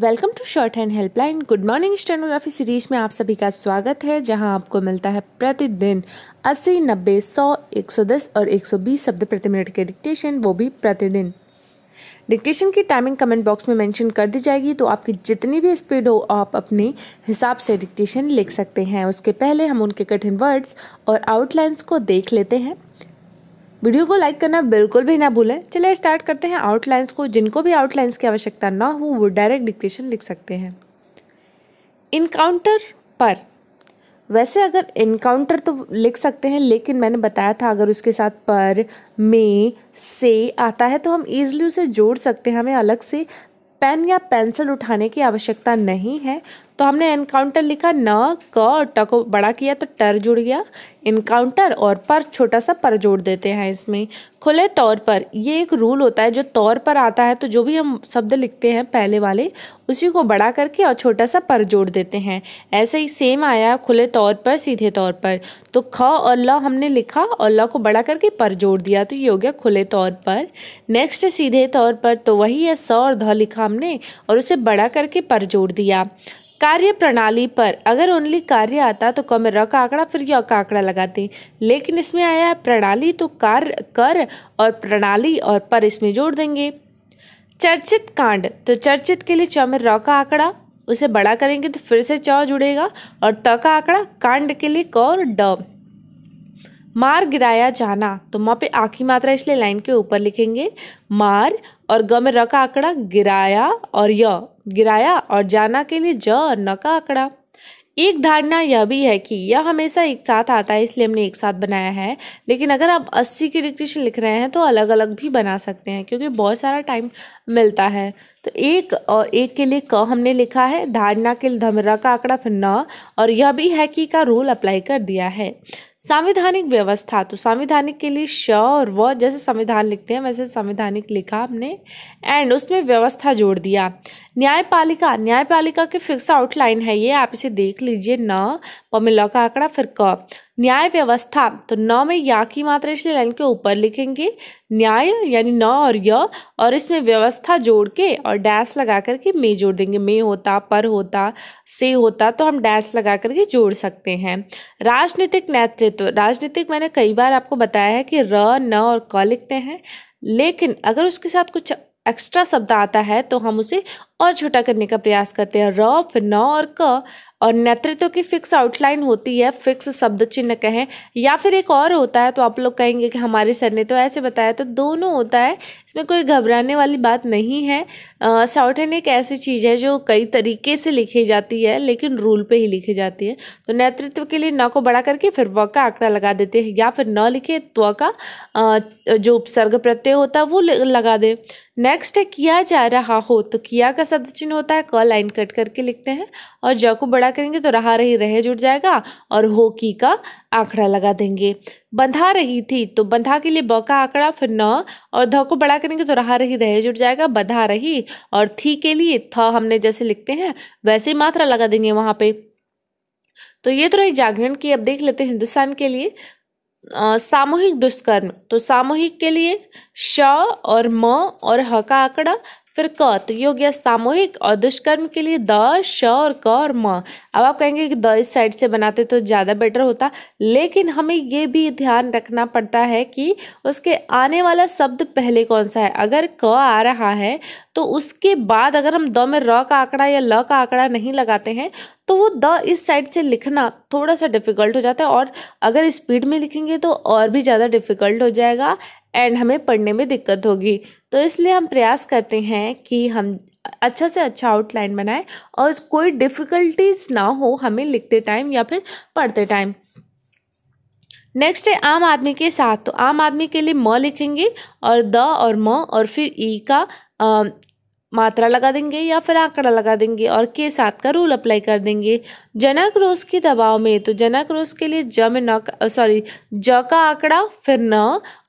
Welcome to shorthand helpline. Good morning stenography series में आप सभी का स्वागत है, जहां आपको मिलता है प्रतिदिन 80, 90, 100, 110 और 120 शब्द प्रति मिनट के डिक्टेशन, वो भी प्रतिदिन। डिक्टेशन की टाइमिंग कमेंट बॉक्स में मेंशन कर दी जाएगी, तो आपकी जितनी भी स्पीड हो आप अपने हिसाब से डिक्टेशन लिख सकते हैं। उसके पहले हम उनके कठिन वर्ड्स और आउटलाइंस को देख लेते हैं। वीडियो को लाइक करना बिल्कुल भी ना भूलें। चलिए स्टार्ट करते हैं आउटलाइंस को। जिनको भी आउटलाइंस की आवश्यकता ना हो वो डायरेक्ट डिक्टेशन लिख सकते हैं। इनकाउंटर पर, वैसे अगर इनकाउंटर तो लिख सकते हैं, लेकिन मैंने बताया था अगर उसके साथ पर, में, से आता है तो हम ईजिली उसे जोड़ सकते हैं, हमें अलग से पेन या पेंसिल उठाने की आवश्यकता नहीं है। तो हमने एनकाउंटर लिखा, न, क और ट को बड़ा किया तो टर जुड़ गया। एनकाउंटर और पर, छोटा सा पर जोड़ देते हैं इसमें। खुले तौर पर, ये एक रूल होता है, जो तौर पर आता है तो जो भी हम शब्द लिखते हैं पहले वाले उसी को बड़ा करके और छोटा सा पर जोड़ देते हैं। ऐसे ही सेम आया खुले तौर पर, सीधे तौर पर। तो ख और ल हमने लिखा और ल को बड़ा करके पर जोड़ दिया, तो ये हो गया खुले तौर पर। नेक्स्ट सीधे तौर पर, तो वही है, स और ध लिखा हमने और उसे बड़ा करके पर जोड़ दिया। कार्य प्रणाली पर, अगर ओनली कार्य आता तो क में र का आंकड़ा फिर य का आंकड़ा लगाते, लेकिन इसमें आया है प्रणाली, तो कार्य, कर और प्रणाली और पर इसमें जोड़ देंगे। चर्चित कांड, तो चर्चित के लिए च में र का आंकड़ा, उसे बड़ा करेंगे तो फिर से च जुड़ेगा और त का आंकड़ा। कांड के लिए क और ड। मार गिराया जाना, तो माँ पे आ की मात्रा इसलिए लाइन के ऊपर लिखेंगे। मार और ग में र का आंकड़ा, गिराया और य, गिराया और जाना के लिए ज और न का आंकड़ा। एक धारणा यह भी है कि यह हमेशा एक साथ आता है, इसलिए हमने एक साथ बनाया है, लेकिन अगर आप 80 की डिक्टेशन लिख रहे हैं तो अलग अलग भी बना सकते हैं, क्योंकि बहुत सारा टाइम मिलता है। तो एक और एक के लिए क हमने लिखा है, धारणा के लिए ध में र का आंकड़ा फिर न, और यह भी है कि का रूल अप्लाई कर दिया है। संवैधानिक व्यवस्था, तो संवैधानिक के लिए श और व, जैसे संविधान लिखते हैं वैसे संवैधानिक लिखा हमने, एंड उसमें व्यवस्था जोड़ दिया। न्यायपालिका, न्यायपालिका के फिक्स आउटलाइन है ये, आप इसे देख लीजिए। न, प में ल का आंकड़ा फिर क। न्याय व्यवस्था, तो न में या की मात्रा इसलिए लाइन के ऊपर लिखेंगे, न्याय यानी न और य, और इसमें व्यवस्था जोड़ के और डैश लगा करके में जोड़ देंगे। में होता, पर होता, से होता तो हम डैश लगा करके जोड़ सकते हैं। राजनीतिक नेतृत्व, राजनीतिक मैंने कई बार आपको बताया है कि र, न और क लिखते हैं, लेकिन अगर उसके साथ कुछ एक्स्ट्रा शब्द आता है तो हम उसे और छोटा करने का प्रयास करते हैं। र फिर न और क। और नेतृत्व की फिक्स आउटलाइन होती है, फिक्स शब्द चिन्ह कहें या फिर एक और होता है, तो आप लोग कहेंगे कि हमारे सर ने तो ऐसे बताया, तो दोनों होता है, इसमें कोई घबराने वाली बात नहीं है। शॉर्ट हैंड एक ऐसी चीज़ है जो कई तरीके से लिखी जाती है, लेकिन रूल पे ही लिखी जाती है। तो नेतृत्व के लिए न को बड़ा करके फिर व का आंकड़ा लगा देते हैं, या फिर न लिखे त्व का जो उपसर्ग प्रत्यय होता है वो लगा दे। नेक्स्ट है किया जा रहा हो, तो किया का शब्द चिन्ह होता है क, लाइन कट करके लिखते हैं, और ज को बड़ा करेंगे तो रहा, रही, रहे जुड़ जाएगा और हो, की का आंकड़ा लगा देंगे। बंधा रही थी, तो बंधा के लिए ब का आंकड़ा फिर न, और ध को बड़ा करेंगे तो रहा, रही, रहे जुड़ जाएगा, बंधा रही। और थी के लिए थ हमने जैसे लिखते हैं वैसे ही मात्रा लगा देंगे वहां पे। तो ये तो रही जागरण की। अब देख लेते हैं हिंदुस्तान के लिए। सामूहिक दुष्कर्म, तो सामूहिक के लिए श और म और ह का आंकड़ा फिर क, तो ये हो गया सामूहिक। और दुष्कर्म के लिए द, श और क और म। अब आप कहेंगे कि द इस साइड से बनाते तो ज़्यादा बेटर होता, लेकिन हमें ये भी ध्यान रखना पड़ता है कि उसके आने वाला शब्द पहले कौन सा है। अगर क आ रहा है तो उसके बाद अगर हम द में र का आंकड़ा या ल का आंकड़ा नहीं लगाते हैं तो वो द इस साइड से लिखना थोड़ा सा डिफ़िकल्ट हो जाता है, और अगर स्पीड में लिखेंगे तो और भी ज़्यादा डिफ़िकल्ट हो जाएगा एंड हमें पढ़ने में दिक्कत होगी। तो इसलिए हम प्रयास करते हैं कि हम अच्छा से अच्छा आउटलाइन बनाएं और कोई डिफ़िकल्टीज ना हो हमें लिखते टाइम या फिर पढ़ते टाइम। नेक्स्ट है आम आदमी के साथ, तो आम आदमी के लिए म लिखेंगे और द और म और फिर ई का मात्रा लगा देंगे या फिर आंकड़ा लगा देंगे, और के साथ का रूल अप्लाई कर देंगे। जनक रोष के दबाव में, तो जनक रोष के लिए ज में न, सॉरी, ज का आंकड़ा फिर न,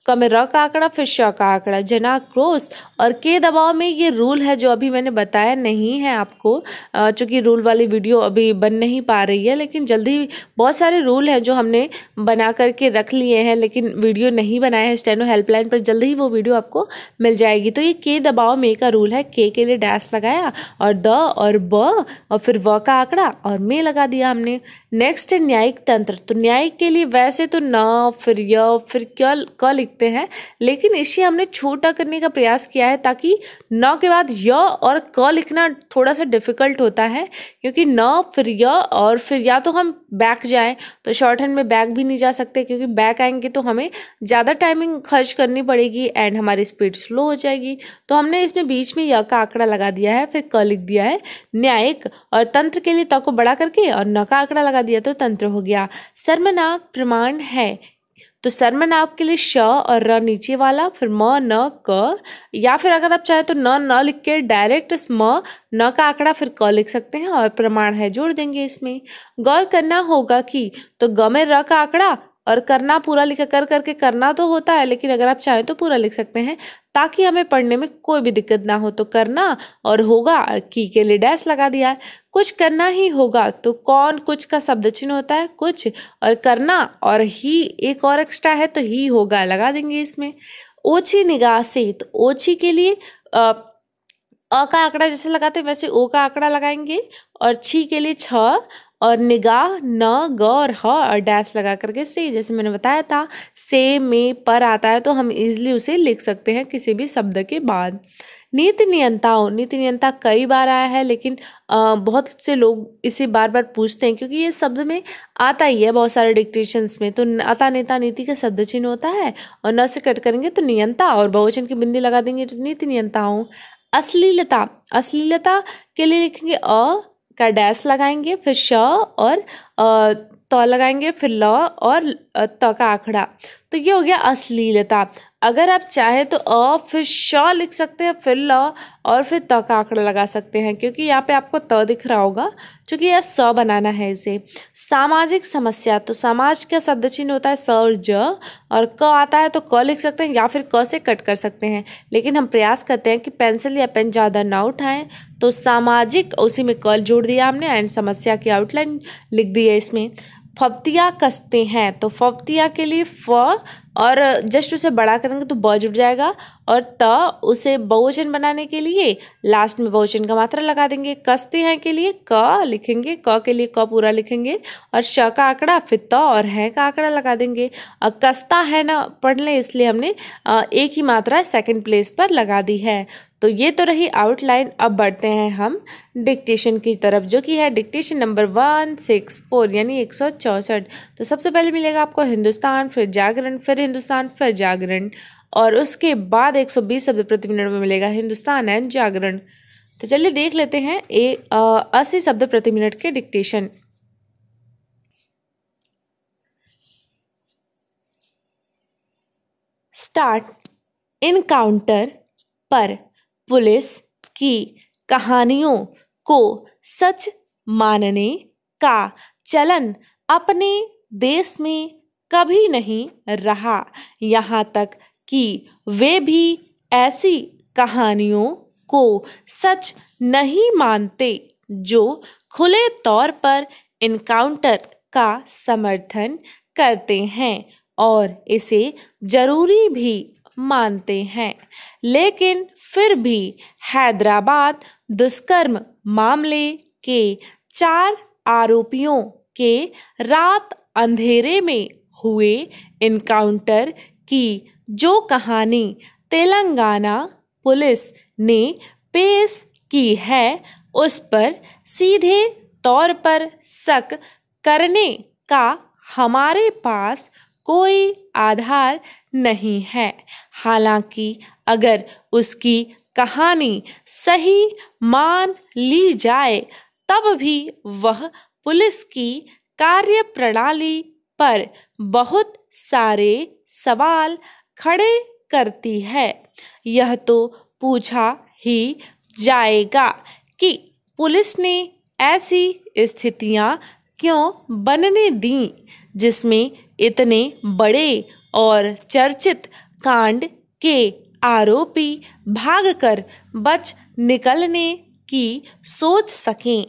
कम र का आंकड़ा फिर श का आंकड़ा, जना क्रॉस और के दबाव में। ये रूल है जो अभी मैंने बताया नहीं है आपको, चूँकि रूल वाली वीडियो अभी बन नहीं पा रही है, लेकिन जल्दी बहुत सारे रूल हैं जो हमने बना करके रख लिए हैं लेकिन वीडियो नहीं बनाया है स्टेनो हेल्पलाइन पर, जल्दी ही वो वीडियो आपको मिल जाएगी। तो ये के दबाव में का रूल है, के लिए डैश लगाया और द और ब और फिर व का आंकड़ा और में लगा दिया हमने। नेक्स्ट है न्यायिक तंत्र। तो न्यायिक के लिए वैसे तो न फिर य फिर क लिखते हैं, लेकिन इसे हमने छोटा करने का प्रयास किया है ताकि न के बाद य और क लिखना थोड़ा सा डिफिकल्ट होता है, क्योंकि न फिर य और फिर या तो हम बैक जाएं, तो शॉर्ट हैंड में बैक भी नहीं जा सकते क्योंकि बैक आएंगे तो हमें ज़्यादा टाइमिंग खर्च करनी पड़ेगी एंड हमारी स्पीड स्लो हो जाएगी। तो हमने इसमें बीच में य का आंकड़ा लगा दिया है, फिर क लिख दिया है न्यायिक, और तंत्र के लिए त को बड़ा करके और न का आंकड़ा लगा दिया तो तंत्र हो गया। सर्वनाम प्रमाण है, तो सर्वनाम के लिए श और र नीचे वाला, फिर म न क, या फिर अगर आप चाहें तो न न लिख के डायरेक्ट म न का आंकड़ा फिर क लिख सकते हैं और प्रमाण है जोड़ देंगे इसमें। गौर करना होगा कि, तो ग में र का आंकड़ा और करना पूरा लिखा कर करके करना तो होता है, लेकिन अगर आप चाहें तो पूरा लिख सकते हैं ताकि हमें पढ़ने में कोई भी दिक्कत ना हो। तो करना और होगा, की के लिए डैश लगा दिया है। कुछ करना ही होगा, तो कौन कुछ का शब्द चिन्ह होता है कुछ, और करना और ही एक और एक्स्ट्रा है तो ही होगा लगा देंगे इसमें। ओछी निगाह से, तो ओछी के लिए अ का आंकड़ा जैसे लगाते वैसे ओ का आंकड़ा लगाएंगे, और छी के लिए छ और निगाह न ग और ह और डैश लगा करके से, जैसे मैंने बताया था से में पर आता है तो हम इजीली उसे लिख सकते हैं किसी भी शब्द के बाद। नीति नियंताओं, नीति नियंता कई बार आया है लेकिन बहुत से लोग इसे बार बार पूछते हैं क्योंकि ये शब्द में आता ही है बहुत सारे डिक्टेशंस में। तो आता नेता नीति का शब्द चिन्ह होता है और न से कट करेंगे तो नियंता और बहुवचन की बिंदी लगा देंगे तो नीति नियंताओं। अश्लीलता, अश्लीलता के लिए लिखेंगे अ का डैश लगाएंगे, फिर श और त लगाएंगे, फिर ल और त का आंकड़ा, तो ये हो गया अश्लीलता। अगर आप चाहें तो अ फिर श लिख सकते हैं, फिर ल और फिर त का आंकड़ा लगा सकते हैं क्योंकि यहाँ पे आपको त दिख रहा होगा क्योंकि यह स बनाना है इसे। सामाजिक समस्या, तो समाज का शब्द चिन्ह होता है स और ज, और क आता है तो क लिख सकते हैं या फिर क से कट कर सकते हैं, लेकिन हम प्रयास करते हैं कि पेंसिल या पेन ज़्यादा ना उठाएं। तो सामाजिक, उसी में क जोड़ दिया हमने एंड समस्या की आउटलाइन लिख दी है इसमें। फफ्तियाँ कसते हैं, तो फफ्तियाँ के लिए फ और जस्ट उसे बड़ा करेंगे तो ब जुड़ जाएगा, और त उसे बहुवचन बनाने के लिए लास्ट में बहुवचन का मात्रा लगा देंगे। कसते हैं के लिए क लिखेंगे, क के लिए क पूरा लिखेंगे, और श का आंकड़ा फिर त और है का आंकड़ा लगा देंगे। और कसता है ना पढ़ लें इसलिए हमने एक ही मात्रा सेकंड प्लेस पर लगा दी है। तो ये तो रही आउटलाइन, अब बढ़ते हैं हम डिक्टेशन की तरफ जो कि है डिक्टेशन नंबर 164 यानी 164। तो सबसे पहले मिलेगा आपको हिंदुस्तान, फिर जागरण, फिर हिंदुस्तान, फिर जागरण, और उसके बाद 120 शब्द प्रति मिनट में मिलेगा हिंदुस्तान एंड जागरण। तो चलिए देख लेते हैं 80 शब्द प्रति मिनट के डिक्टेशन। स्टार्ट। इनकाउंटर पर पुलिस की कहानियों को सच मानने का चलन अपने देश में कभी नहीं रहा, यहाँ तक कि वे भी ऐसी कहानियों को सच नहीं मानते जो खुले तौर पर इनकाउंटर का समर्थन करते हैं और इसे जरूरी भी मानते हैं। लेकिन फिर भी हैदराबाद दुष्कर्म मामले के 4 आरोपियों के रात अंधेरे में हुए इनकाउंटर की जो कहानी तेलंगाना पुलिस ने पेश की है उस पर सीधे तौर पर शक करने का हमारे पास कोई आधार नहीं है। हालांकि अगर उसकी कहानी सही मान ली जाए तब भी वह पुलिस की कार्यप्रणाली पर बहुत सारे सवाल खड़े करती है। यह तो पूछा ही जाएगा कि पुलिस ने ऐसी स्थितियां क्यों बनने दी जिसमें इतने बड़े और चर्चित कांड के आरोपी भागकर बच निकलने की सोच सकें।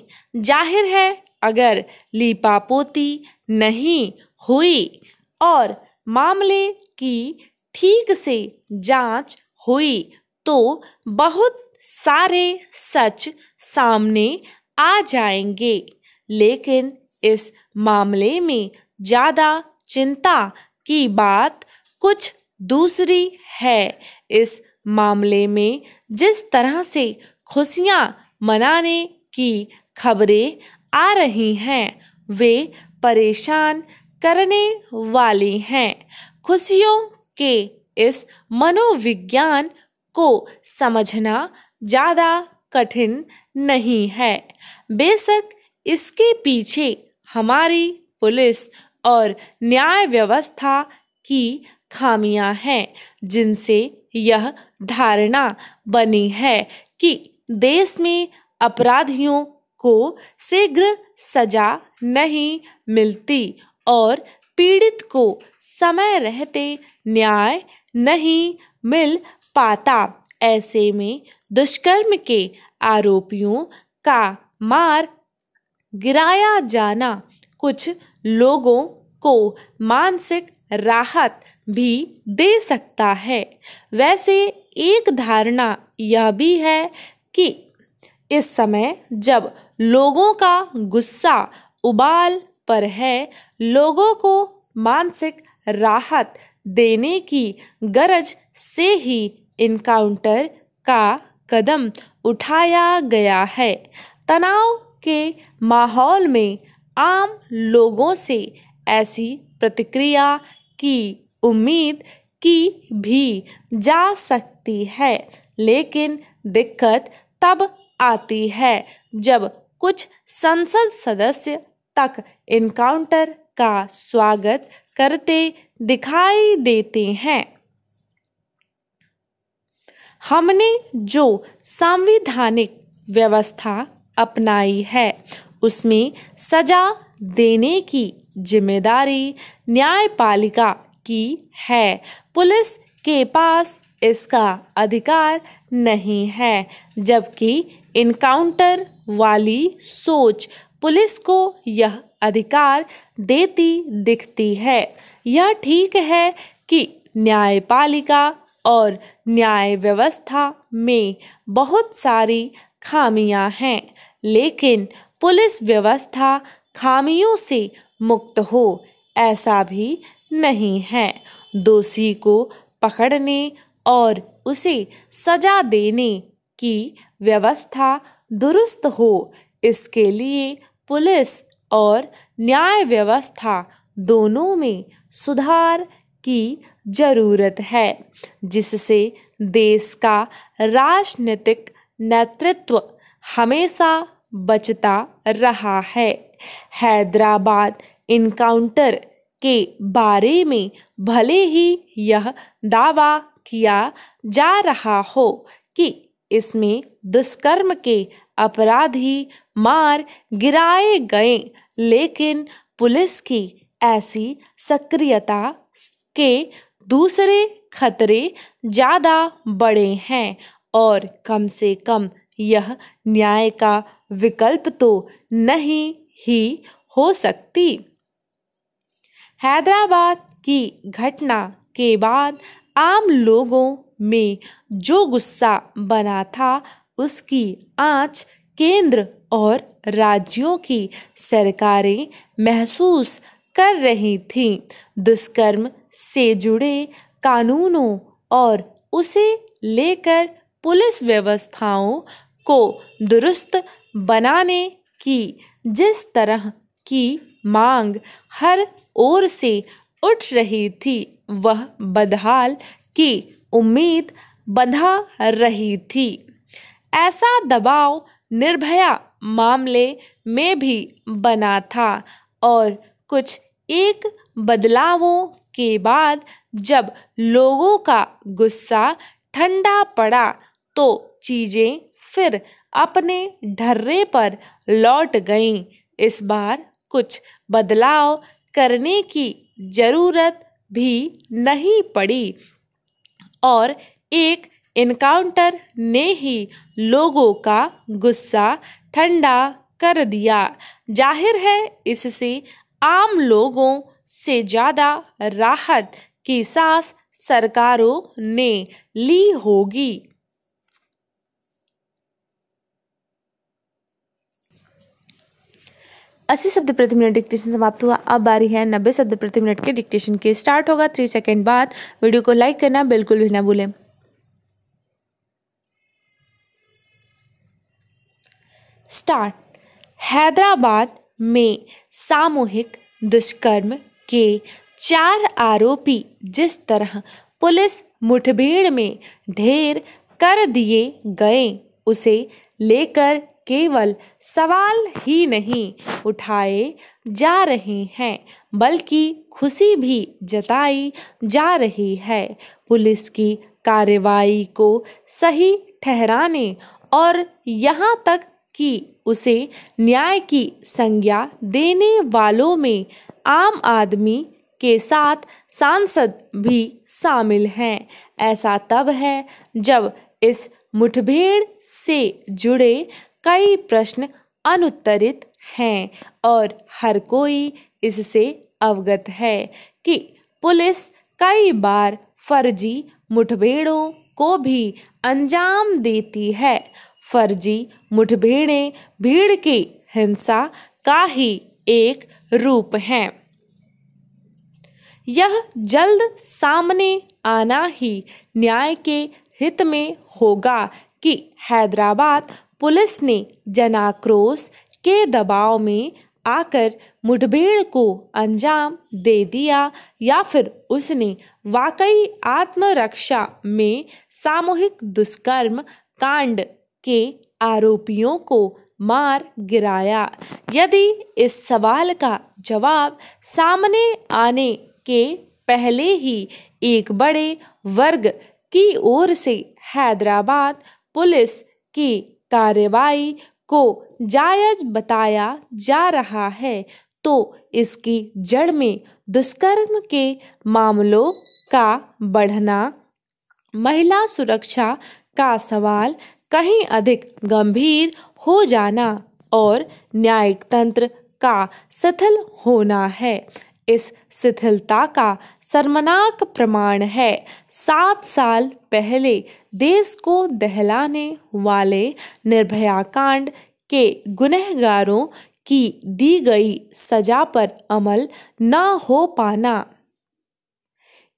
जाहिर है अगर लीपापोती नहीं हुई और मामले की ठीक से जांच हुई तो बहुत सारे सच सामने आ जाएंगे, लेकिन इस मामले में ज़्यादा चिंता की बात कुछ दूसरी है। इस मामले में जिस तरह से खुशियां मनाने की खबरें आ रही हैं वे परेशान करने वाली हैं। खुशियों के इस मनोविज्ञान को समझना ज़्यादा कठिन नहीं है। बेशक इसके पीछे हमारी पुलिस और न्याय व्यवस्था की खामियां हैं, जिनसे यह धारणा बनी है कि देश में अपराधियों को शीघ्र सजा नहीं मिलती और पीड़ित को समय रहते न्याय नहीं मिल पाता। ऐसे में दुष्कर्म के आरोपियों का मार गिराया जाना कुछ लोगों को मानसिक राहत भी दे सकता है। वैसे एक धारणा यह भी है कि इस समय जब लोगों का गुस्सा उबाल पर है, लोगों को मानसिक राहत देने की गरज से ही इनकाउंटर का कदम उठाया गया है। तनाव के माहौल में आम लोगों से ऐसी प्रतिक्रिया की उम्मीद की भी जा सकती है, लेकिन दिक्कत तब आती है जब कुछ संसद सदस्य तक इनकाउंटर का स्वागत करते दिखाई देते हैं। हमने जो संवैधानिक व्यवस्था अपनाई है उसमें सजा देने की जिम्मेदारी न्यायपालिका की है, पुलिस के पास इसका अधिकार नहीं है। जबकि इनकाउंटर वाली सोच पुलिस को यह अधिकार देती दिखती है। यह ठीक है कि न्यायपालिका और न्याय व्यवस्था में बहुत सारी खामियां हैं, लेकिन पुलिस व्यवस्था खामियों से मुक्त हो ऐसा भी नहीं है। दोषी को पकड़ने और उसे सजा देने की व्यवस्था दुरुस्त हो, इसके लिए पुलिस और न्याय व्यवस्था दोनों में सुधार की जरूरत है, जिससे देश का राजनीतिक नेतृत्व हमेशा बचता रहा है। हैदराबाद इनकाउंटर के बारे में भले ही यह दावा किया जा रहा हो कि इसमें दुष्कर्म के अपराधी मार गिराए गए, लेकिन पुलिस की ऐसी सक्रियता के दूसरे खतरे ज़्यादा बड़े हैं और कम से कम यह न्याय का विकल्प तो नहीं ही हो सकती। हैदराबाद की घटना के बाद आम लोगों में जो गुस्सा बना था उसकी आंच केंद्र और राज्यों की सरकारें महसूस कर रही थीं। दुष्कर्म से जुड़े कानूनों और उसे लेकर पुलिस व्यवस्थाओं को दुरुस्त बनाने की जिस तरह की मांग हर ओर से उठ रही थी वह बदहाल की उम्मीद बंधा रही थी। ऐसा दबाव निर्भया मामले में भी बना था और कुछ एक बदलावों के बाद जब लोगों का गुस्सा ठंडा पड़ा तो चीज़ें फिर अपने ढर्रे पर लौट गईं। इस बार कुछ बदलाव करने की ज़रूरत भी नहीं पड़ी। और एक इनकाउंटर ने ही लोगों का गुस्सा ठंडा कर दिया। जाहिर है इससे आम लोगों से ज़्यादा राहत की सांस सरकारों ने ली होगी। अस्सी शब्द प्रति मिनट डिक्टेशन समाप्त हुआ। अब बारी है 90 शब्द प्रति मिनट के डिक्टेशन के। स्टार्ट होगा 3 सेकंड बाद। वीडियो को लाइक करना बिल्कुल भी ना भूलें। स्टार्ट। हैदराबाद में सामूहिक दुष्कर्म के 4 आरोपी जिस तरह पुलिस मुठभेड़ में ढेर कर दिए गए, उसे लेकर केवल सवाल ही नहीं उठाए जा रहे हैं बल्कि खुशी भी जताई जा रही है। पुलिस की कार्रवाई को सही ठहराने और यहाँ तक कि उसे न्याय की संज्ञा देने वालों में आम आदमी के साथ सांसद भी शामिल हैं। ऐसा तब है जब इस मुठभेड़ से जुड़े कई प्रश्न अनुत्तरित हैं और हर कोई इससे अवगत है कि पुलिस कई बार फर्जी मुठभेड़ों को भी अंजाम देती है। फर्जी मुठभेड़ें भीड़ की हिंसा का ही एक रूप है। यह जल्द सामने आना ही न्याय के हित में होगा कि हैदराबाद पुलिस ने जनाक्रोश के दबाव में आकर मुठभेड़ को अंजाम दे दिया या फिर उसने वाकई आत्मरक्षा में सामूहिक दुष्कर्म कांड के आरोपियों को मार गिराया। यदि इस सवाल का जवाब सामने आने के पहले ही एक बड़े वर्ग की ओर से हैदराबाद पुलिस की कार्रवाई को जायज बताया जा रहा है, तो इसकी जड़ में दुष्कर्म के मामलों का बढ़ना, महिला सुरक्षा का सवाल कहीं अधिक गंभीर हो जाना और न्यायिक तंत्र का शिथिल होना है। इस शिथिलता का शर्मनाक प्रमाण है 7 साल पहले देश को दहलाने वाले निर्भया कांड के गुनहगारों की दी गई सजा पर अमल न हो पाना।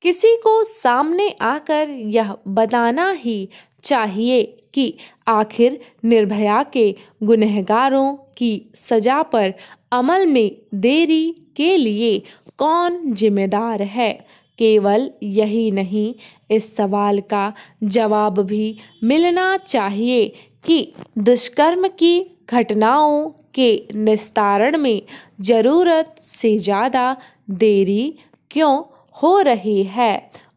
किसी को सामने आकर यह बताना ही चाहिए कि आखिर निर्भया के गुनहगारों की सजा पर अमल में देरी के लिए कौन जिम्मेदार है। केवल यही नहीं, इस सवाल का जवाब भी मिलना चाहिए कि दुष्कर्म की घटनाओं के निस्तारण में ज़रूरत से ज़्यादा देरी क्यों हो रही है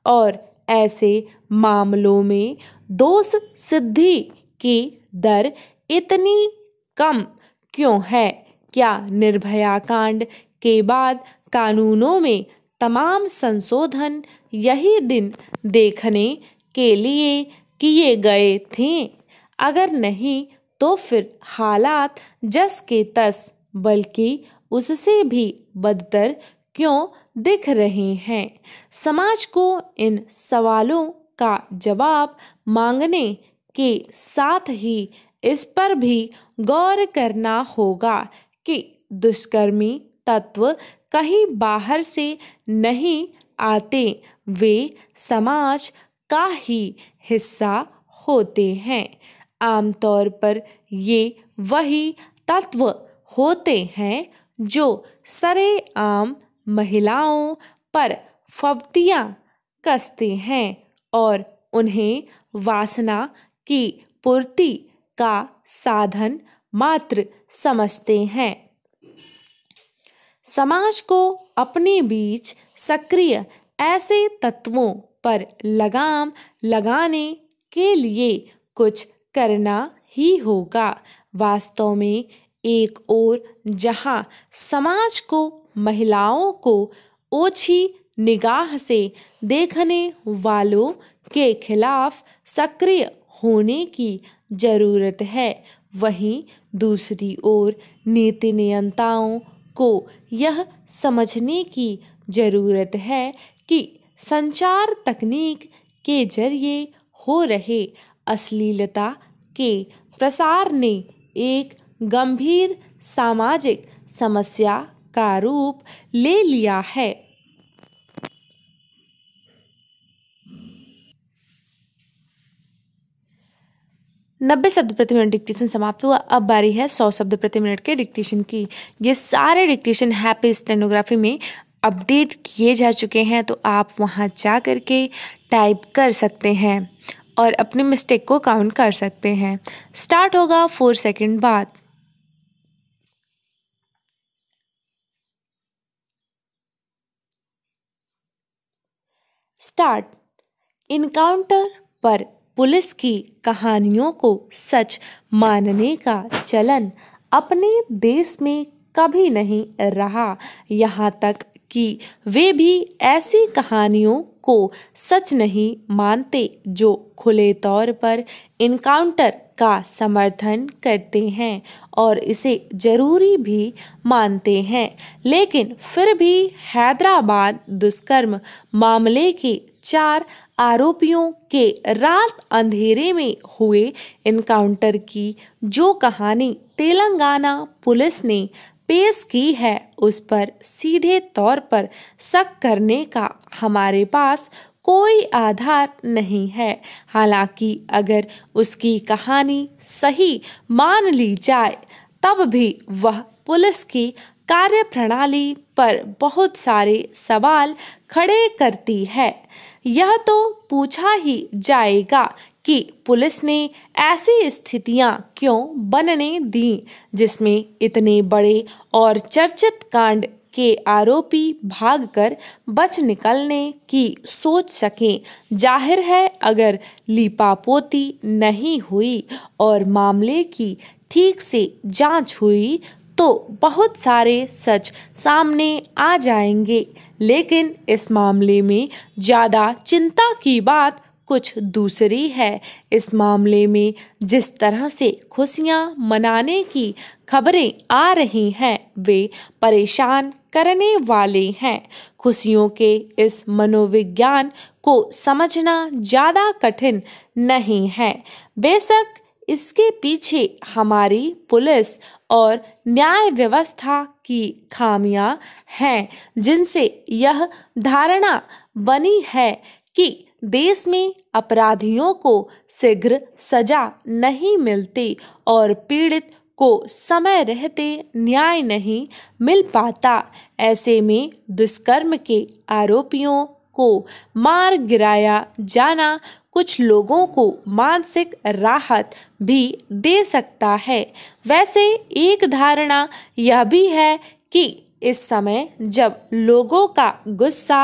और ऐसे मामलों में दोष सिद्धि की दर इतनी कम क्यों है। क्या निर्भया कांड के बाद कानूनों में तमाम संशोधन यही दिन देखने के लिए किए गए थे? अगर नहीं तो फिर हालात जस के तस बल्कि उससे भी बदतर क्यों दिख रहे हैं। समाज को इन सवालों का जवाब मांगने के साथ ही इस पर भी गौर करना होगा कि दुष्कर्मी तत्व कहीं बाहर से नहीं आते, वे समाज का ही हिस्सा होते हैं। आमतौर पर ये वही तत्व होते हैं जो सरेआम महिलाओं पर फब्तियाँ कसते हैं और उन्हें वासना की पूर्ति का साधन मात्र समझते हैं। समाज को अपने बीच सक्रिय ऐसे तत्वों पर लगाम लगाने के लिए कुछ करना ही होगा। वास्तव में एक ओर जहां समाज को महिलाओं को ओछी निगाह से देखने वालों के खिलाफ सक्रिय होने की जरूरत है। वहीं दूसरी ओर नीति नियंताओं को यह समझने की जरूरत है कि संचार तकनीक के जरिए हो रहे अश्लीलता के प्रसार ने एक गंभीर सामाजिक समस्या का रूप ले लिया है। नब्बे शब्द प्रति मिनट डिक्टेशन समाप्त हुआ। अब बारी है 100 शब्द प्रति मिनट के डिक्टेशन की। ये सारे डिक्टेशन हैप्पी स्टेनोग्राफी में अपडेट किए जा चुके हैं, तो आप वहाँ जा कर के टाइप कर सकते हैं और अपने मिस्टेक को काउंट कर सकते हैं। स्टार्ट होगा 4 सेकंड बाद। स्टार्ट। इनकाउंटर पर पुलिस की कहानियों को सच मानने का चलन अपने देश में कभी नहीं रहा, यहाँ तक कि वे भी ऐसी कहानियों को सच नहीं मानते जो खुले तौर पर इनकाउंटर का समर्थन करते हैं और इसे जरूरी भी मानते हैं। लेकिन फिर भी हैदराबाद दुष्कर्म मामले के 4 आरोपियों के रात अंधेरे में हुए इनकाउंटर की जो कहानी तेलंगाना पुलिस ने पेश की है, उस पर सीधे तौर पर शक करने का हमारे पास कोई आधार नहीं है। हालांकि अगर उसकी कहानी सही मान ली जाए तब भी वह पुलिस की कार्यप्रणाली पर बहुत सारे सवाल खड़े करती है। यह तो पूछा ही जाएगा कि पुलिस ने ऐसी स्थितियां क्यों बनने दी जिसमें इतने बड़े और चर्चित कांड के आरोपी भागकर बच निकलने की सोच सकें। जाहिर है अगर लीपापोती नहीं हुई और मामले की ठीक से जांच हुई तो बहुत सारे सच सामने आ जाएंगे। लेकिन इस मामले में ज़्यादा चिंता की बात कुछ दूसरी है। इस मामले में जिस तरह से खुशियां मनाने की खबरें आ रही हैं वे परेशान करने वाले हैं। खुशियों के इस मनोविज्ञान को समझना ज़्यादा कठिन नहीं है। बेशक इसके पीछे हमारी पुलिस और न्याय व्यवस्था की खामियां हैं जिनसे यह धारणा बनी है कि देश में अपराधियों को शीघ्र सजा नहीं मिलती और पीड़ित को समय रहते न्याय नहीं मिल पाता। ऐसे में दुष्कर्म के आरोपियों को मार गिराया जाना कुछ लोगों को मानसिक राहत भी दे सकता है। वैसे एक धारणा यह भी है कि इस समय जब लोगों का गुस्सा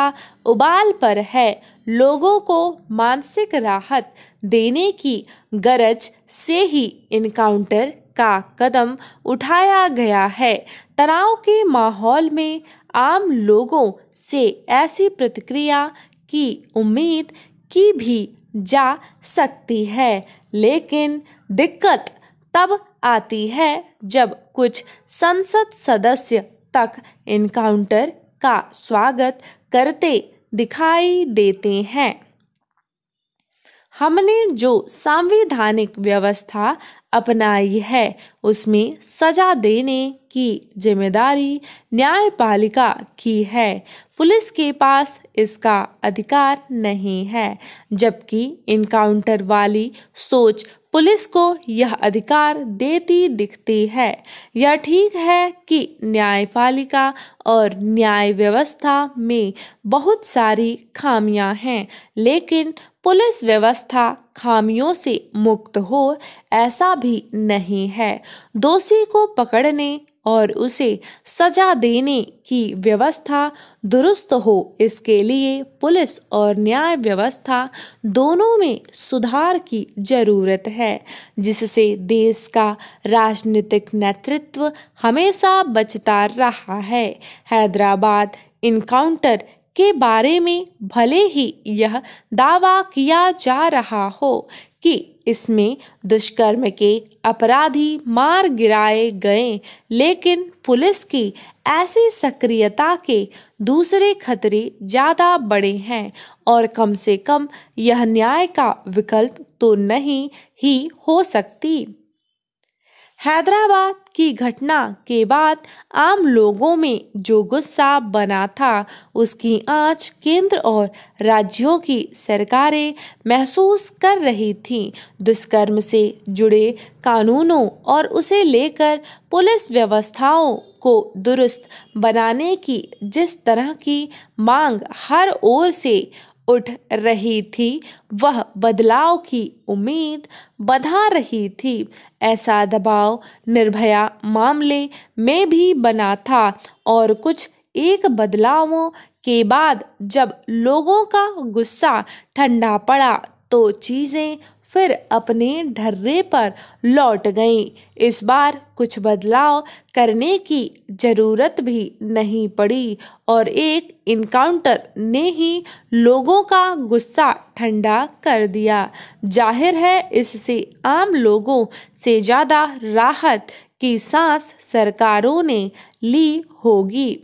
उबाल पर है, लोगों को मानसिक राहत देने की गरज से ही इनकाउंटर का कदम उठाया गया है। तनाव के माहौल में आम लोगों से ऐसी प्रतिक्रिया की उम्मीद की भी जा सकती है, लेकिन दिक्कत तब आती है जब कुछ संसद सदस्य तक इनकाउंटर का स्वागत करते दिखाई देते हैं। हमने जो संवैधानिक व्यवस्था अपनाई है उसमें सजा देने की जिम्मेदारी न्यायपालिका की है। पुलिस के पास इसका अधिकार नहीं है, जबकि इनकाउंटर वाली सोच पुलिस को यह अधिकार देती दिखती है। यह ठीक है कि न्यायपालिका और न्याय व्यवस्था में बहुत सारी खामियां हैं, लेकिन पुलिस व्यवस्था खामियों से मुक्त हो ऐसा भी नहीं है। दोषी को पकड़ने और उसे सजा देने की व्यवस्था दुरुस्त हो, इसके लिए पुलिस और न्याय व्यवस्था दोनों में सुधार की जरूरत है, जिससे देश का राजनीतिक नेतृत्व हमेशा बचता रहा है। हैदराबाद इनकाउंटर के बारे में भले ही यह दावा किया जा रहा हो कि इसमें दुष्कर्म के अपराधी मार गिराए गए, लेकिन पुलिस की ऐसी सक्रियता के दूसरे खतरे ज़्यादा बड़े हैं और कम से कम यह न्याय का विकल्प तो नहीं ही हो सकती। हैदराबाद की घटना के बाद आम लोगों में जो गुस्सा बना था उसकी आंच केंद्र और राज्यों की सरकारें महसूस कर रही थीं। दुष्कर्म से जुड़े कानूनों और उसे लेकर पुलिस व्यवस्थाओं को दुरुस्त बनाने की जिस तरह की मांग हर ओर से उठ रही थी वह बदलाव की उम्मीद बढ़ा रही थी। ऐसा दबाव निर्भया मामले में भी बना था और कुछ एक बदलावों के बाद जब लोगों का गुस्सा ठंडा पड़ा तो चीज़ें फिर अपने ढर्रे पर लौट गईं। इस बार कुछ बदलाव करने की ज़रूरत भी नहीं पड़ी और एक इनकाउंटर ने ही लोगों का गुस्सा ठंडा कर दिया। जाहिर है इससे आम लोगों से ज़्यादा राहत की सांस सरकारों ने ली होगी।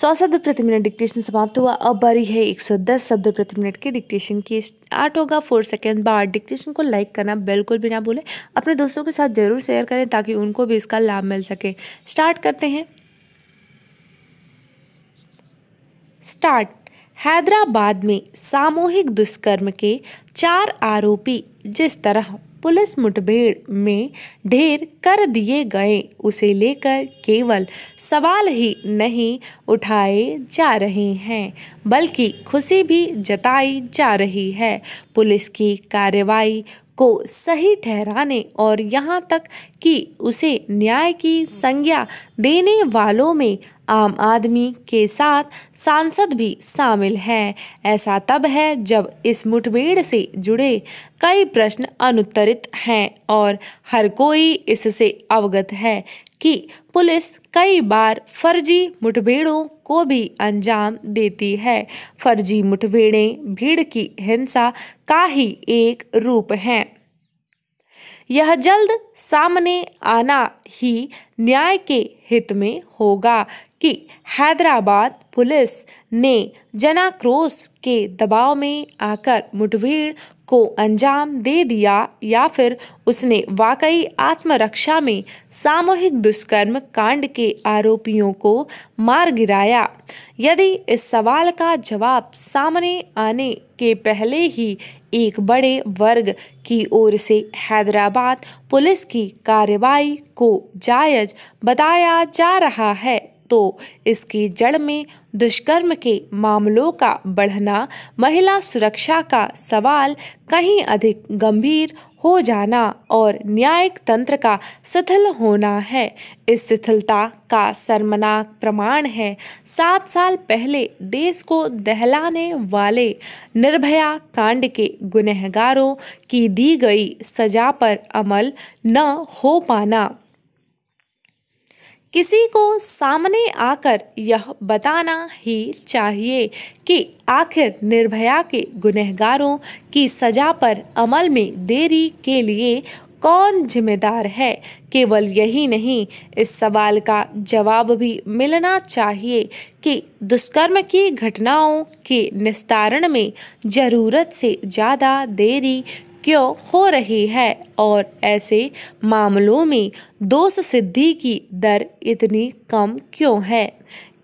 सौ शब्द प्रति मिनट डिक्टेशन समाप्त हुआ। अब बारी है 110 शब्द प्रति मिनट के डिक्टेशन की। स्टार्ट होगा 4 सेकेंड बाद। डिक्टेशन को लाइक करना बिल्कुल भी ना भूलें। अपने दोस्तों के साथ जरूर शेयर करें ताकि उनको भी इसका लाभ मिल सके। स्टार्ट करते हैं। स्टार्ट। हैदराबाद में सामूहिक दुष्कर्म के 4 आरोपी जिस तरह पुलिस मुठभेड़ में ढेर कर दिए गए उसे लेकर केवल सवाल ही नहीं उठाए जा रहे हैं बल्कि खुशी भी जताई जा रही है। पुलिस की कार्रवाई को सही ठहराने और यहाँ तक कि उसे न्याय की संज्ञा देने वालों में आम आदमी के साथ सांसद भी शामिल हैं। ऐसा तब है जब इस मुठभेड़ से जुड़े कई प्रश्न अनुत्तरित हैं और हर कोई इससे अवगत है कि पुलिस कई बार फर्जी मुठभेड़ों को भी अंजाम देती है। फर्जी मुठभेड़ें भीड़ की हिंसा का ही एक रूप है। यह जल्द सामने आना ही न्याय के हित में होगा कि हैदराबाद पुलिस ने जनाक्रोश के दबाव में आकर मुठभेड़ को अंजाम दे दिया या फिर उसने वाकई आत्मरक्षा में सामूहिक दुष्कर्म कांड के आरोपियों को मार गिराया। यदि इस सवाल का जवाब सामने आने के पहले ही एक बड़े वर्ग की ओर से हैदराबाद पुलिस की कार्रवाई को जायज बताया जा रहा है तो इसकी जड़ में दुष्कर्म के मामलों का बढ़ना, महिला सुरक्षा का सवाल कहीं अधिक गंभीर हो जाना और न्यायिक तंत्र का शिथिल होना है। इस शिथिलता का शर्मनाक प्रमाण है 7 साल पहले देश को दहलाने वाले निर्भया कांड के गुनहगारों की दी गई सजा पर अमल न हो पाना। किसी को सामने आकर यह बताना ही चाहिए कि आखिर निर्भया के गुनहगारों की सजा पर अमल में देरी के लिए कौन जिम्मेदार है। केवल यही नहीं, इस सवाल का जवाब भी मिलना चाहिए कि दुष्कर्म की घटनाओं के निस्तारण में ज़रूरत से ज़्यादा देरी क्यों हो रही है और ऐसे मामलों में दोष सिद्धि की दर इतनी कम क्यों है।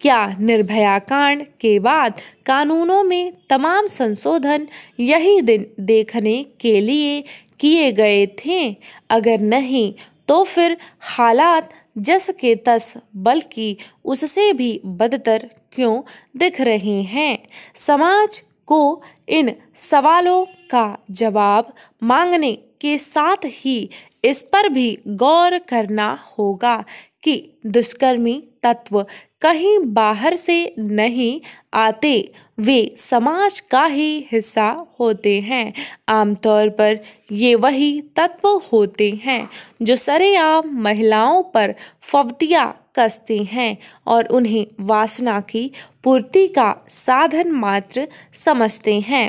क्या निर्भया कांड के बाद कानूनों में तमाम संशोधन यही दिन देखने के लिए किए गए थे? अगर नहीं तो फिर हालात जस के तस बल्कि उससे भी बदतर क्यों दिख रहे हैं। समाज को इन सवालों का जवाब मांगने के साथ ही इस पर भी गौर करना होगा कि दुष्कर्मी तत्व कहीं बाहर से नहीं आते, वे समाज का ही हिस्सा होते हैं। आमतौर पर ये वही तत्व होते हैं जो सरेआम महिलाओं पर फब्तियाँ कसते हैं और उन्हें वासना की पूर्ति का साधन मात्र समझते हैं।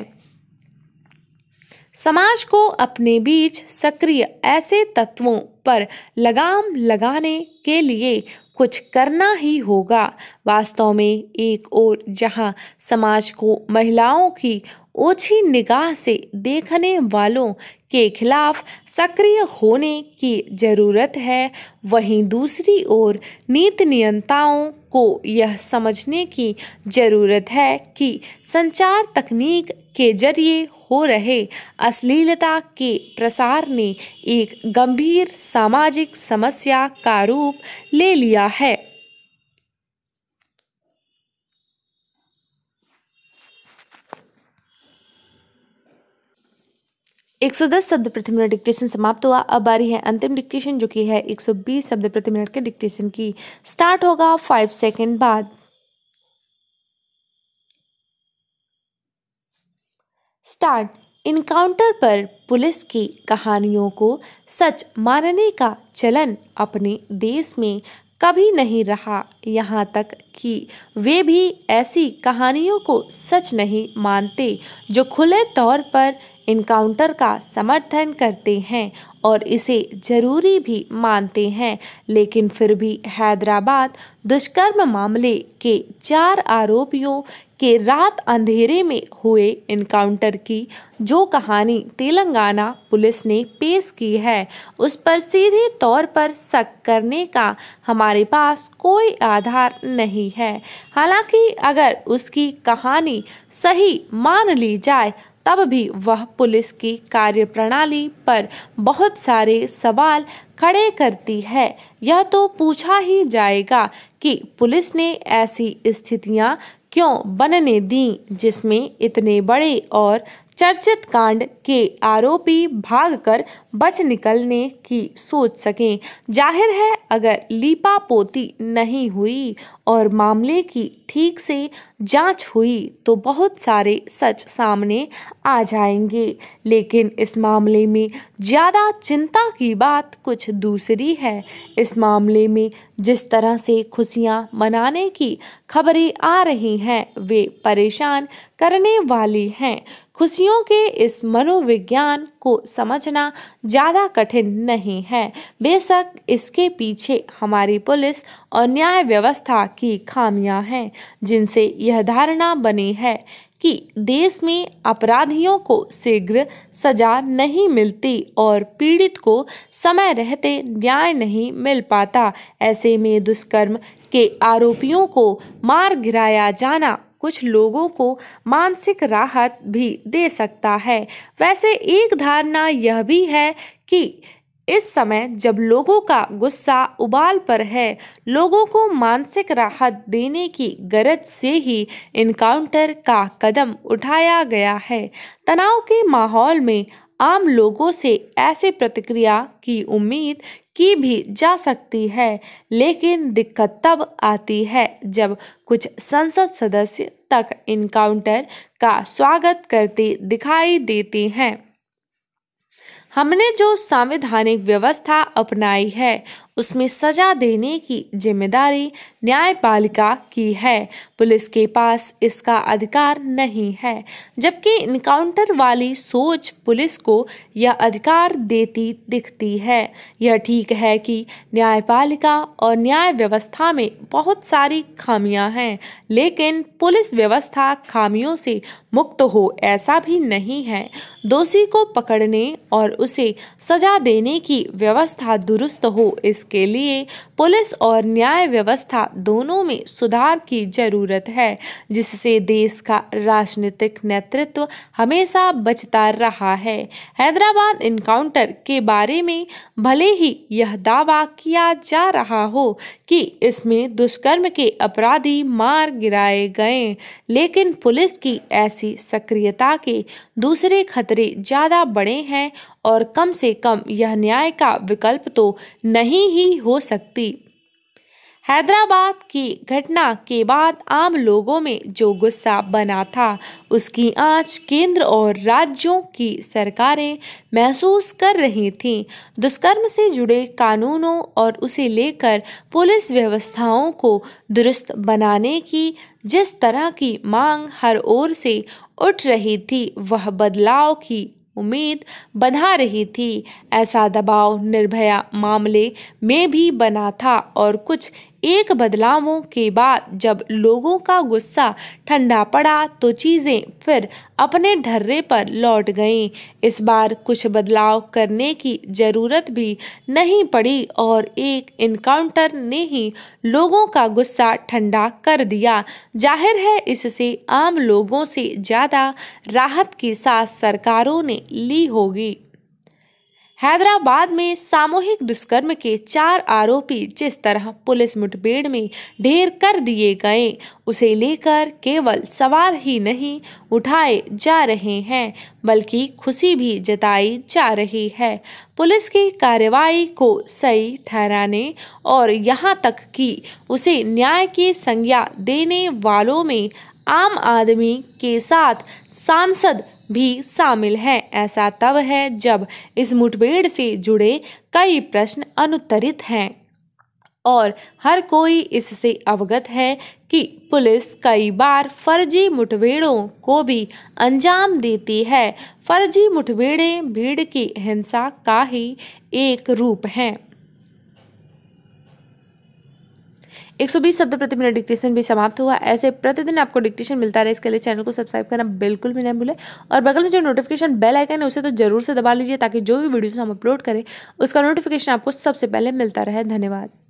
समाज को अपने बीच सक्रिय ऐसे तत्वों पर लगाम लगाने के लिए कुछ करना ही होगा। वास्तव में एक ओर जहां समाज को महिलाओं की ओछी निगाह से देखने वालों के खिलाफ सक्रिय होने की जरूरत है, वहीं दूसरी ओर नीति नियंताओं को यह समझने की जरूरत है कि संचार तकनीक के जरिए हो रहे अश्लीलता के प्रसार ने एक गंभीर सामाजिक समस्या का रूप ले लिया है। एक 110 शब्द प्रति मिनट डिक्टेशन समाप्त हुआ। अब बारी है अंतिम डिक्टेशन जो कि है 120 शब्द प्रति मिनट के डिक्टेशन की। स्टार्ट होगा 5 सेकंड बाद। स्टार्ट। इनकाउंटर पर पुलिस की कहानियों को सच मानने का चलन अपने देश में कभी नहीं रहा, यहाँ तक कि वे भी ऐसी कहानियों को सच नहीं मानते जो खुले तौर पर इनकाउंटर का समर्थन करते हैं और इसे जरूरी भी मानते हैं। लेकिन फिर भी हैदराबाद दुष्कर्म मामले के 4 आरोपियों के रात अंधेरे में हुए इनकाउंटर की जो कहानी तेलंगाना पुलिस ने पेश की है, उस पर सीधे तौर पर शक करने का हमारे पास कोई आधार नहीं है। हालांकि अगर उसकी कहानी सही मान ली जाए तब भी वह पुलिस की कार्यप्रणाली पर बहुत सारे सवाल खड़े करती है। यह तो पूछा ही जाएगा कि पुलिस ने ऐसी स्थितियां क्यों बनने दीं जिसमें इतने बड़े और चर्चित कांड के आरोपी भागकर बच निकलने की सोच सकें। जाहिर है अगर लीपापोती नहीं हुई और मामले की ठीक से जांच हुई तो बहुत सारे सच सामने आ जाएंगे, लेकिन इस मामले में ज़्यादा चिंता की बात कुछ दूसरी है। इस मामले में जिस तरह से खुशियाँ मनाने की खबरें आ रही हैं वे परेशान करने वाली हैं। खुशियों के इस मनोविज्ञान को समझना ज़्यादा कठिन नहीं है। बेशक इसके पीछे हमारी पुलिस और न्याय व्यवस्था की खामियां हैं जिनसे यह धारणा बनी है कि देश में अपराधियों को शीघ्र सजा नहीं मिलती और पीड़ित को समय रहते न्याय नहीं मिल पाता। ऐसे में दुष्कर्म के आरोपियों को मार गिराया जाना कुछ लोगों को मानसिक राहत भी दे सकता है। वैसे एक धारणा यह भी है कि इस समय जब लोगों का गुस्सा उबाल पर है, लोगों को मानसिक राहत देने की गरज से ही इनकाउंटर का कदम उठाया गया है। तनाव के माहौल में आम लोगों से ऐसे प्रतिक्रिया की उम्मीद की भी जा सकती है, लेकिन दिक्कत तब आती है जब कुछ संसद सदस्य तक इनकाउंटर का स्वागत करते दिखाई देते हैं। हमने जो संवैधानिक व्यवस्था अपनाई है उसमें सजा देने की जिम्मेदारी न्यायपालिका की है, पुलिस के पास इसका अधिकार नहीं है, जबकि इनकाउंटर वाली सोच पुलिस को यह अधिकार देती दिखती है। यह ठीक है कि न्यायपालिका और न्याय व्यवस्था में बहुत सारी खामियां हैं, लेकिन पुलिस व्यवस्था खामियों से मुक्त हो ऐसा भी नहीं है। दोषी को पकड़ने और उसे सजा देने की व्यवस्था दुरुस्त हो इसके लिए पुलिस और न्याय व्यवस्था दोनों में सुधार की जरूरत है, जिससे देश का राजनीतिक नेतृत्व हमेशा बचता रहा है। हैदराबाद इनकाउंटर के बारे में भले ही यह दावा किया जा रहा हो कि इसमें दुष्कर्म के अपराधी मार गिराए गए, लेकिन पुलिस की ऐसी सक्रियता के दूसरे खतरे ज़्यादा बड़े हैं और कम से कम यह न्याय का विकल्प तो नहीं ही हो सकती। हैदराबाद की घटना के बाद आम लोगों में जो गुस्सा बना था उसकी आंच केंद्र और राज्यों की सरकारें महसूस कर रही थीं। दुष्कर्म से जुड़े कानूनों और उसे लेकर पुलिस व्यवस्थाओं को दुरुस्त बनाने की जिस तरह की मांग हर ओर से उठ रही थी वह बदलाव की उम्मीद बना रही थी। ऐसा दबाव निर्भया मामले में भी बना था और कुछ एक बदलावों के बाद जब लोगों का गुस्सा ठंडा पड़ा तो चीज़ें फिर अपने ढर्रे पर लौट गईं। इस बार कुछ बदलाव करने की ज़रूरत भी नहीं पड़ी और एक इनकाउंटर ने ही लोगों का गुस्सा ठंडा कर दिया। जाहिर है इससे आम लोगों से ज़्यादा राहत की सांस सरकारों ने ली होगी। हैदराबाद में सामूहिक दुष्कर्म के 4 आरोपी जिस तरह पुलिस मुठभेड़ में ढेर कर दिए गए उसे लेकर केवल सवाल ही नहीं उठाए जा रहे हैं बल्कि खुशी भी जताई जा रही है। पुलिस की कार्रवाई को सही ठहराने और यहाँ तक कि उसे न्याय की संज्ञा देने वालों में आम आदमी के साथ सांसद भी शामिल है। ऐसा तब है जब इस मुठभेड़ से जुड़े कई प्रश्न अनुत्तरित हैं और हर कोई इससे अवगत है कि पुलिस कई बार फर्जी मुठभेड़ों को भी अंजाम देती है। फर्जी मुठभेड़ें भीड़ की हिंसा का ही एक रूप है। 120 शब्द प्रति मिनट डिक्टेशन भी समाप्त हुआ। ऐसे प्रतिदिन आपको डिक्टेशन मिलता रहे इसके लिए चैनल को सब्सक्राइब करना बिल्कुल भी ना भूलें और बगल में जो नोटिफिकेशन बेल आइकन है उसे तो जरूर से दबा लीजिए ताकि जो भी वीडियोस हम अपलोड करें उसका नोटिफिकेशन आपको सबसे पहले मिलता रहे। धन्यवाद।